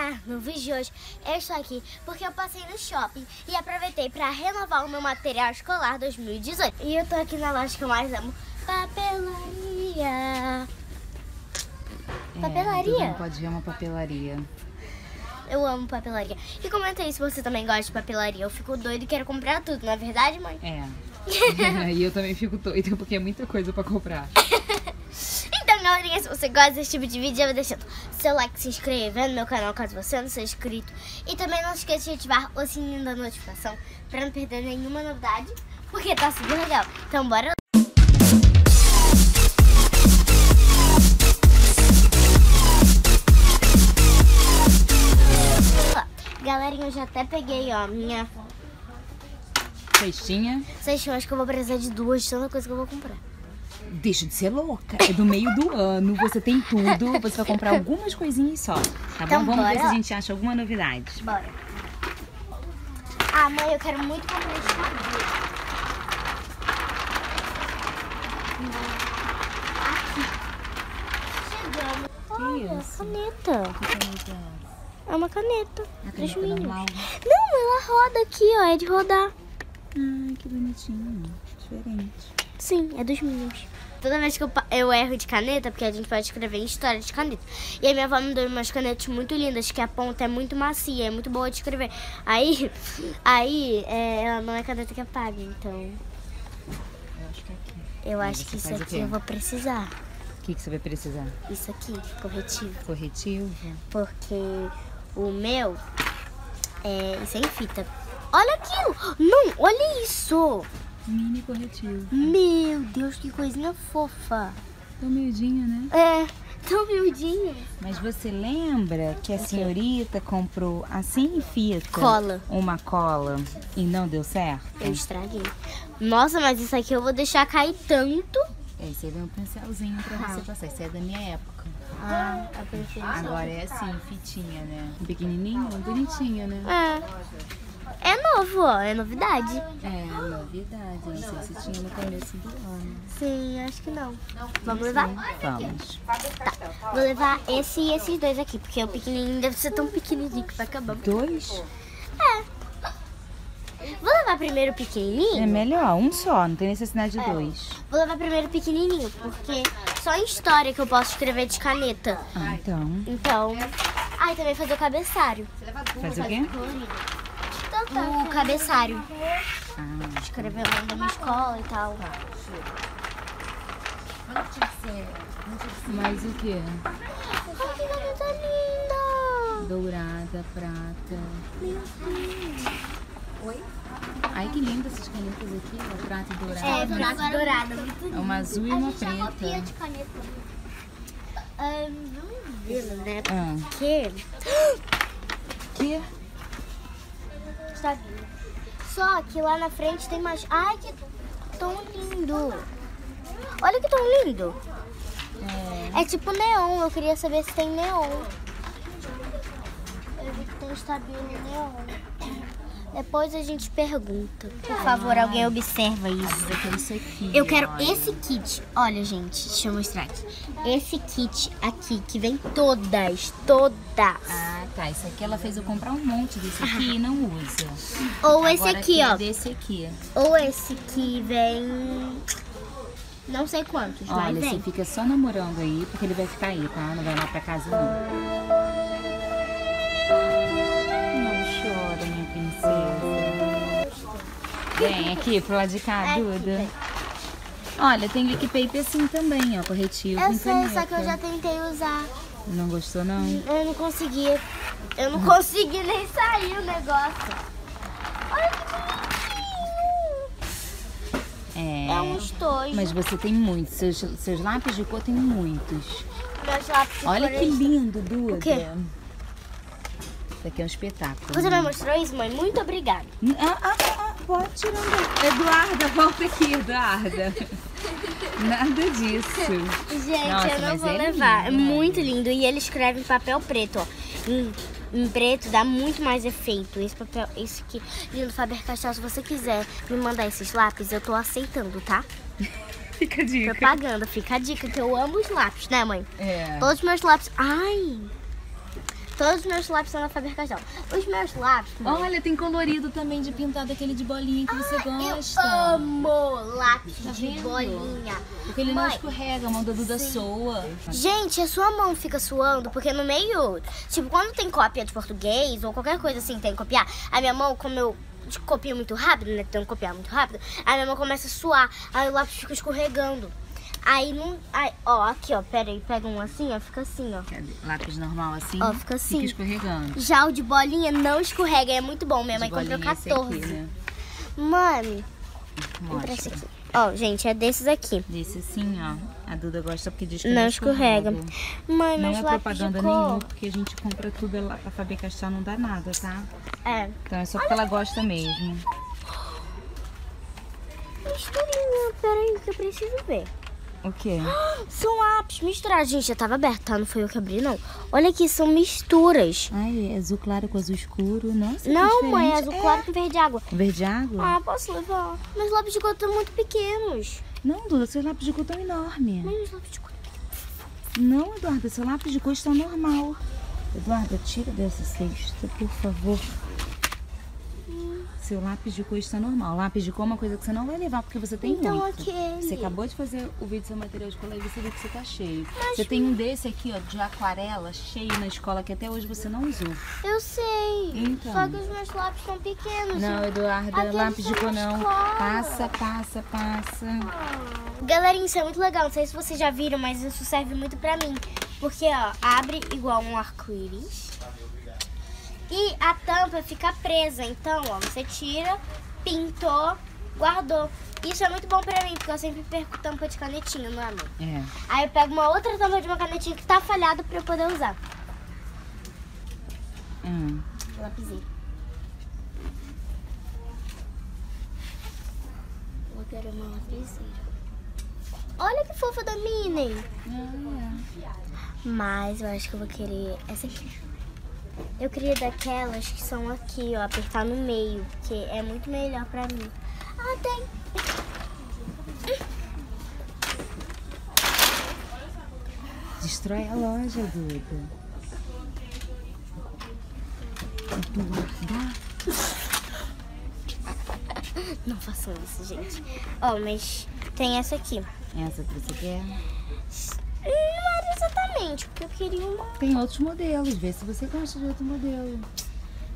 minha nuvem de hoje, eu estou aqui porque eu passei no shopping e aproveitei para renovar o meu material escolar 2018. E eu tô aqui na loja que eu mais amo, papelaria. Papelaria? Todo mundo pode amar papelaria. Eu amo papelaria. E comenta aí se você também gosta de papelaria. Eu fico doido e quero comprar tudo, não é verdade, mãe? É. E eu também fico doida porque é muita coisa pra comprar. Então, galerinha, se você gosta desse tipo de vídeo, já vai deixando seu like, se inscrevendo no meu canal caso você não seja inscrito. E também não esqueça de ativar o sininho da notificação pra não perder nenhuma novidade, porque tá super legal. Então, bora lá. Galerinha, eu já até peguei, ó, minha cestinha. Cestinha, acho que eu vou precisar de duas, tanta coisa que eu vou comprar. Deixa de ser louca, é do meio do ano, você tem tudo, você vai comprar algumas coisinhas só, tá então, bom? Vamos ver se a gente acha alguma novidade. Bora. Ah, mãe, eu quero muito comprar esse cabelo. Aqui. Chegamos. Olha, caneta. Que caneta? É uma caneta. Dos meninos. Não, ela roda aqui, ó. É de rodar. Ai, que bonitinho. Diferente. Sim, é dos meninos. Toda vez que eu erro de caneta, porque a gente pode escrever em história de caneta. E aí minha avó me deu umas canetas muito lindas, que a ponta é muito macia, é muito boa de escrever. Aí ela não é caneta que apaga, então. Eu acho que é aqui. Eu acho que isso aqui eu vou precisar. O que você vai precisar? Isso aqui, corretivo. Corretivo? Porque o meu é sem fita. Olha aquilo! Não, olha isso! Mini corretivo. Meu Deus, que coisinha fofa. Tão miudinho, né? É, tão miudinho. Mas você lembra que a senhorita comprou assim em fita? Cola. Uma cola e não deu certo? Eu estraguei. Nossa, mas isso aqui eu vou deixar cair tanto. Esse aí vem um pincelzinho pra você passar. Isso é da minha época. Ah, a preferência. Agora é assim, fitinha, né? Pequenininho, bonitinho, né? É. É novo, ó. É novidade. É, novidade. Não sei se tinha no começo do ano. Sim, acho que não. Vamos levar? Vamos. Tá. Vou levar esse e esses dois aqui, porque o pequenininho deve ser tão pequenininho que vai acabar. Dois? É. Vou levar primeiro o pequenininho. É melhor, um só, não tem necessidade de dois. Vou levar primeiro o pequenininho, porque só em história que eu posso escrever de caneta. Ah, então. Ah, e também fazer o cabeçário. Faz o quê? O cabeçário. Ah. Escrever o nome da minha escola e tal. Mas o quê? Olha que caneta linda! Dourada, prata. Meu Deus. Oi? Ai, que linda essas canetas aqui, ó, prata e dourada. É, prata e dourada, muito linda. É uma azul e uma preta. A gente copia de caneta. Vamos ver, né? Porque... Que? Está vindo. Só que lá na frente tem mais... Ai, que tão lindo. Olha que tão lindo. É tipo neon, eu queria saber se tem neon. Eu vi que tem Stabilo neon. Depois a gente pergunta. Por favor, alguém observa isso. Eu quero esse kit. Olha, gente, deixa eu mostrar aqui. Esse kit aqui, que vem todas. Ah, tá. Isso aqui ela fez eu comprar um monte desse aqui e não usa. Ou esse aqui, ó. Desse aqui. Ou esse que vem... Não sei quantos, mas olha, você fica só namorando aí, porque ele vai ficar aí, tá? Não vai lá pra casa, não. Vem aqui pro lado de cá, Duda. Olha, tem Liquid Paper assim também, ó, corretivo. Eu sei, caneta. Só que eu já tentei usar. Não gostou, não? Eu não consegui. Eu não consegui nem sair o negócio. Olha que bonitinho! É um estojo. Mas você tem muitos. Seus lápis de cor tem muitos. Meus lápis de cor. Olha que lindo, Duda. O quê? Isso aqui é um espetáculo. Você me mostrou isso, mãe? Muito obrigada. Pode tirar. Eduarda, volta aqui, Eduarda. Nada disso. Gente, nossa, eu não vou levar. Lindo, é muito lindo. E ele escreve em papel preto, ó. Em preto dá muito mais efeito. Esse papel, esse aqui, lindo Faber-Castell. Se você quiser me mandar esses lápis, eu tô aceitando, tá? Fica a dica. Propaganda, fica a dica, que eu amo os lápis, né, mãe? É. Todos os meus lápis. Ai! Todos os meus lápis são da Faber-Castell. Os meus lápis... Olha, tem colorido também de pintado, aquele de bolinha que você gosta. Eu amo lápis de bolinha. Porque ele não escorrega, a mão da Duda soa. Gente, a sua mão fica suando, porque no meio... Tipo, quando tem cópia de português ou qualquer coisa assim que tem que copiar, a minha mão, como eu... copio muito rápido, né? Tenho que copiar muito rápido. Aí minha mão começa a suar, aí o lápis fica escorregando. Aí não. Aí, ó, aqui, ó, pera aí, pega um assim, ó, fica assim, ó. Cadê? Lápis normal assim? Ó, fica assim. Fica escorregando. Já o de bolinha não escorrega, é muito bom. Minha mãe comprou 14. Aqui, né? Mãe, mostra esse aqui. Ó, gente, é desses aqui. Desse assim, ó. A Duda gosta porque diz que não escorrega. Mãe, não é propaganda nenhuma, porque a gente compra tudo lá pra Faber-Castell, não dá nada, tá? É. Então é só porque ela gosta mesmo. Misturinha, peraí, que eu preciso ver. O quê? São lápis misturados. Gente, já tava aberto, tá? Não foi eu que abri, não. Olha aqui, são misturas. Ai, azul claro com azul escuro. Nossa, não, mãe, é azul claro com verde água. Verde água? Ah, posso levar. Meus lápis de cor estão muito pequenos. Não, Duda, seus lápis de cor estão enormes. Meus lápis de cor... Não, Eduarda, seus lápis de cor estão normal. Eduarda, tira dessa cesta, por favor. Seu lápis de cor está normal. Lápis de cor é uma coisa que você não vai levar, porque você tem então, muito. Então, ok. Você acabou de fazer o vídeo do seu material de cola e você viu que você tá cheio. Mas você tem um desse aqui, ó, de aquarela, cheio na escola, que até hoje você não usou. Eu sei. Então. Só que os meus lápis são pequenos. Não, Eduarda, aqueles lápis de cor não. Passa, passa, passa. Galerinha, isso é muito legal. Não sei se vocês já viram, mas isso serve muito pra mim. Porque, ó, abre igual um arco-íris. E a tampa fica presa, então, ó, você tira, pintou, guardou. Isso é muito bom pra mim, porque eu sempre perco tampa de canetinha, não é, mãe? É. Aí eu pego uma outra tampa de uma canetinha que tá falhada pra eu poder usar. Lapisinho. Vou ter uma lapisinha. Olha que fofa da Minnie. Mas eu acho que eu vou querer essa aqui. Eu queria daquelas que são aqui, ó, apertar no meio, porque é muito melhor pra mim. Ah, tem! Destrói a loja, Duda. Não façam isso, gente. Ó, mas tem essa aqui. Essa que você quer? Exatamente, porque eu queria uma... Tem outros modelos, vê se você gosta de outro modelo.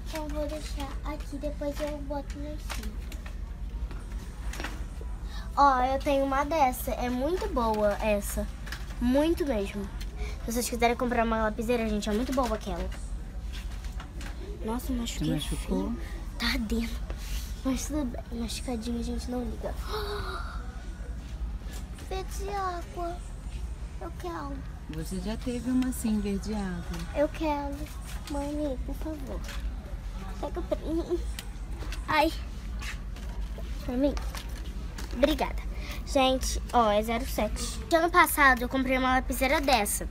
Então vou deixar aqui, depois eu boto no cima. Ó, eu tenho uma dessa, é muito boa essa, muito mesmo. Se vocês quiserem comprar uma lapiseira, gente, é muito boa aquela. Nossa, machuquei. Machucou? Tá ardendo. Mas tudo bem, machucadinho a gente não liga. Verde de água. Eu quero. Você já teve uma assim, verde água. Eu quero. Mãe, por favor. Pega pra mim. Ai. Pra mim. Obrigada. Gente, ó, é 07. Ano passado eu comprei uma lapiseira dessa.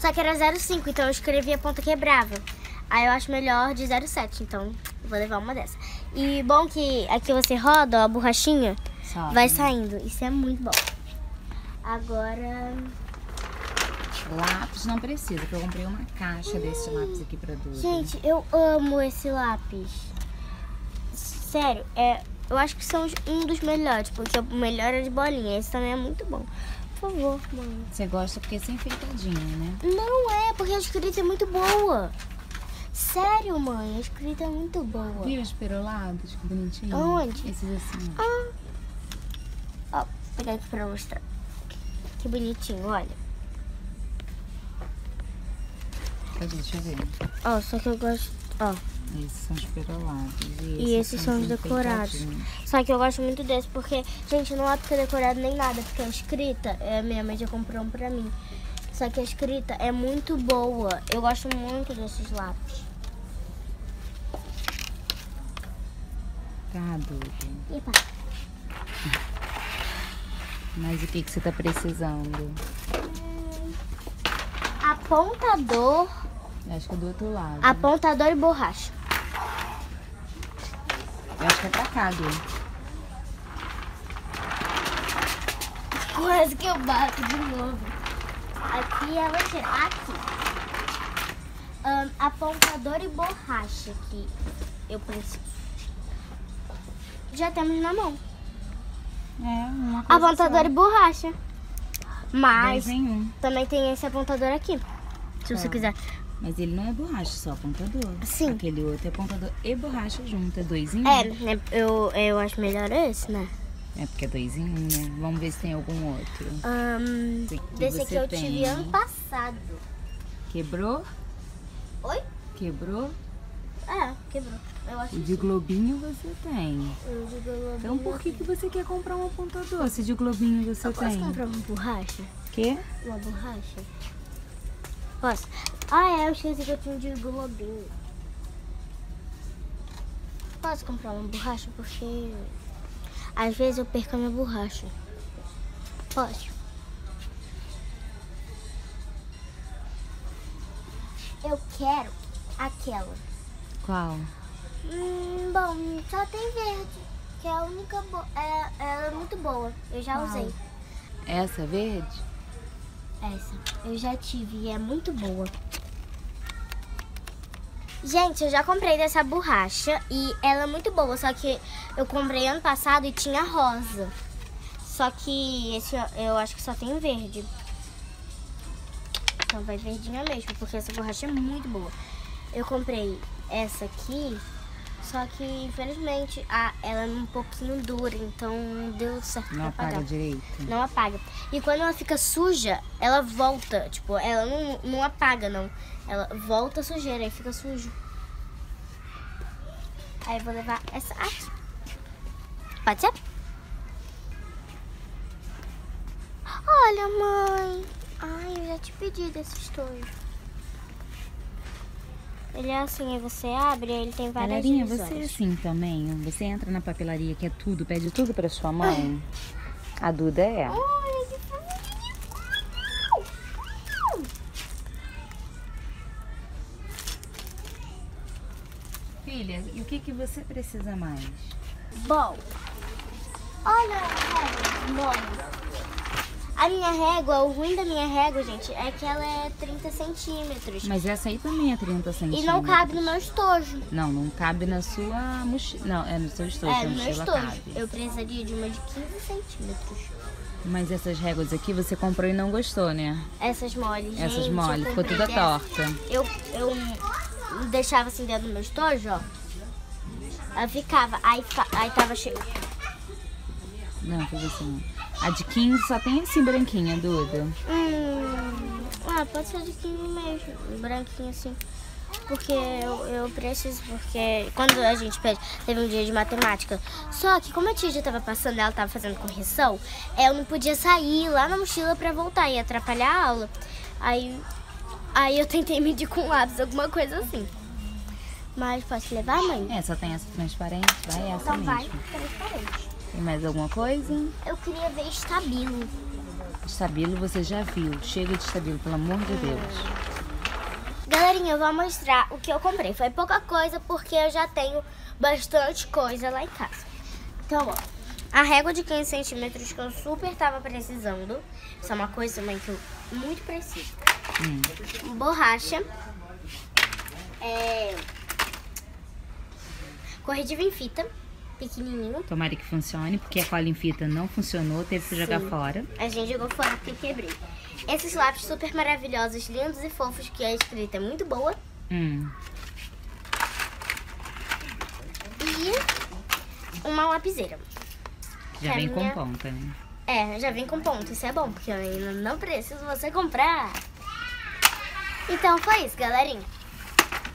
Só que era 05, então eu escrevi a ponta quebrava. Aí eu acho melhor de 07, então eu vou levar uma dessa. E bom que aqui você roda, ó, a borrachinha vai saindo. Isso é muito bom. Agora... Lápis não precisa, porque eu comprei uma caixa desse lápis aqui pra Duda. Gente, eu amo esse lápis. Sério, eu acho que são um dos melhores, porque o melhor é de bolinha. Esse também é muito bom. Por favor, mãe. Você gosta porque é sem enfeitadinho, né? Não é, porque a escrita é muito boa. Sério, mãe, a escrita é muito boa. Viu os perolados? Que bonitinho. Onde? Esses assim. Ó, vou pegar aqui pra mostrar. Que bonitinho, olha. Deixa eu ver. Ó, só que eu gosto... Ó. Esses são os perolados. E esses são os decorados. Só que eu gosto muito desse porque... Gente, não é porque é decorado nem nada. Porque a escrita... Minha mãe já comprou um pra mim. Só que a escrita é muito boa. Eu gosto muito desses lápis. Tá, Duda. Epa. Mas o que você tá precisando? Apontador. Acho que é do outro lado. Apontador e borracha. Eu acho que é pra cá, Duda. Quase que eu bato de novo. Aqui ela tira. Aqui. apontador e borracha que eu preciso. Já temos na mão. É, uma coisa apontador só. E borracha. Mas também tem esse apontador aqui. Se você quiser. Mas ele não é borracha, só apontador. Sim. Aquele outro é apontador e borracha junto, é 2 em 1. É, eu acho melhor esse, né? É porque é 2 em 1, né? Vamos ver se tem algum outro. Desse aqui eu tive ano passado. Quebrou? Oi? Quebrou? É, quebrou. Eu acho de globinho você tem. De globinho então por que você quer comprar um apontador se de globinho você tem? Posso comprar uma borracha? Quê? Uma borracha? Posso. Ah, é, eu esqueci que eu tinha de globinho. Posso comprar uma borracha porque... às vezes eu perco a minha borracha. Posso? Eu quero aquela. Qual? Bom, só tem verde, que é a única boa. Ela é muito boa, eu já usei. Essa verde? Essa, eu já tive e é muito boa. Gente, eu já comprei dessa borracha e ela é muito boa, só que eu comprei ano passado e tinha rosa. Só que esse eu acho que só tem verde. Então vai verdinha mesmo, porque essa borracha é muito boa. Eu comprei essa aqui, só que infelizmente ela é um pouquinho dura, então não deu certo pra apagar. Não apaga direito. Não apaga. E quando ela fica suja, ela volta, tipo, ela não apaga não. Ela volta a sujeira, aí fica sujo. Aí eu vou levar essa aqui. Pode ser? Olha, mãe. Ai, eu já te pedi desse estojo. Ele é assim, aí você abre, ele tem várias Galerinha, divisórias. Você é assim também? Você entra na papelaria que é tudo, pede tudo pra sua mãe? A Duda é? Olha, que filha, e o que você precisa mais? Bom, olha a minha régua, o ruim da minha régua, gente, é que ela é 30 centímetros. Mas essa aí também é 30 centímetros. E não cabe no meu estojo. Não, não cabe na sua mochila. Não, é no seu estojo. É, no meu estojo. Eu precisaria de uma de 15 centímetros. Mas essas réguas aqui você comprou e não gostou, né? Essas moles, gente. Essas moles, ficou toda torta. Eu deixava assim dentro do meu estojo, ó. Ela ficava, aí tava cheio. Não, foi assim. A de 15 só tem assim branquinha, Duda. Ah, pode ser de 15 mesmo, branquinha assim. Porque eu preciso, porque quando a gente pede, teve um dia de matemática. Só que como a tia já tava passando, ela tava fazendo correção, eu não podia sair lá na mochila pra voltar, ia atrapalhar a aula. Aí eu tentei medir com lápis, alguma coisa assim. Mas posso levar, mãe? É, só tem essa transparente, vai essa então mesmo. Vai, transparente. Tem mais alguma coisa? Eu queria ver Stabilo. Stabilo você já viu. Chega de Stabilo, pelo amor de Deus. Galerinha, eu vou mostrar o que eu comprei. Foi pouca coisa, porque eu já tenho bastante coisa lá em casa. Então, ó. A régua de 15 centímetros que eu super tava precisando. Isso é uma coisa, mãe, que eu muito preciso. Borracha. Corretivo em fita. Pequenininho. Tomara que funcione, porque a cola em fita não funcionou, teve que jogar fora. A gente jogou fora porque quebrei. Esses lápis super maravilhosos, lindos e fofos, que a escrita é muito boa. E uma lapiseira. Já vem com ponta, né? É, já vem com ponta, isso é bom, porque eu ainda não preciso você comprar. Então foi isso, galerinha.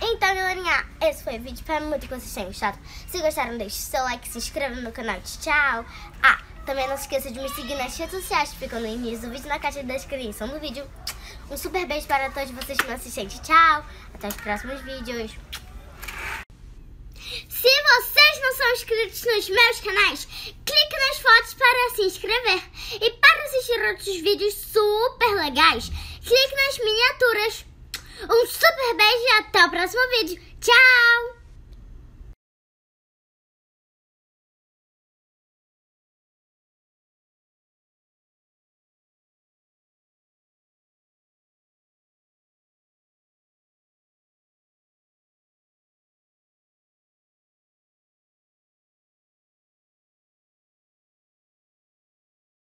Então, galerinha, esse foi o vídeo. Espero muito que vocês tenham gostado. Se gostaram, deixe seu like, se inscreva no meu canal. Tchau! Ah, também não se esqueça de me seguir nas redes sociais. Ficam no início do vídeo, na caixa da descrição do vídeo. Um super beijo para todos vocês que me assistem. Tchau! Até os próximos vídeos. Se vocês não são inscritos nos meus canais, clique nas fotos para se inscrever. E para assistir outros vídeos super legais, clique nas miniaturas. Um super beijo e até o próximo vídeo. Tchau!